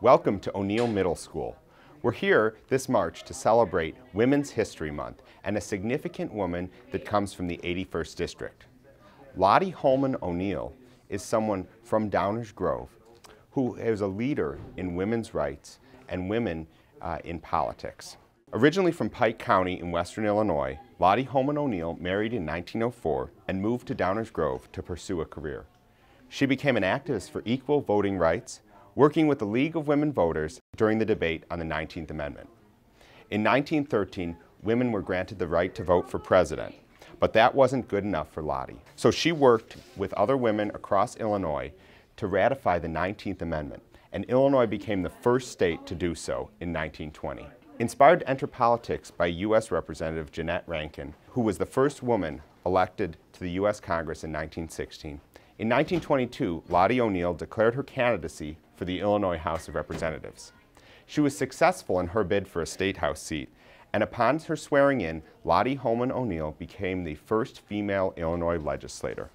Welcome to O'Neill Middle School. We're here this March to celebrate Women's History Month and a significant woman that comes from the 81st District. Lottie Holman O'Neill is someone from Downers Grove who is a leader in women's rights and women in politics. Originally from Pike County in western Illinois, Lottie Holman O'Neill married in 1904 and moved to Downers Grove to pursue a career. She became an activist for equal voting rights, working with the League of Women Voters during the debate on the 19th Amendment. In 1913, women were granted the right to vote for president, but that wasn't good enough for Lottie. So she worked with other women across Illinois to ratify the 19th Amendment, and Illinois became the first state to do so in 1920. Inspired to enter politics by U.S. Representative Jeanette Rankin, who was the first woman elected to the U.S. Congress in 1916, in 1922, Lottie O'Neill declared her candidacy for the Illinois House of Representatives. She was successful in her bid for a state house seat, and upon her swearing in, Lottie Holman O'Neill became the first female Illinois legislator.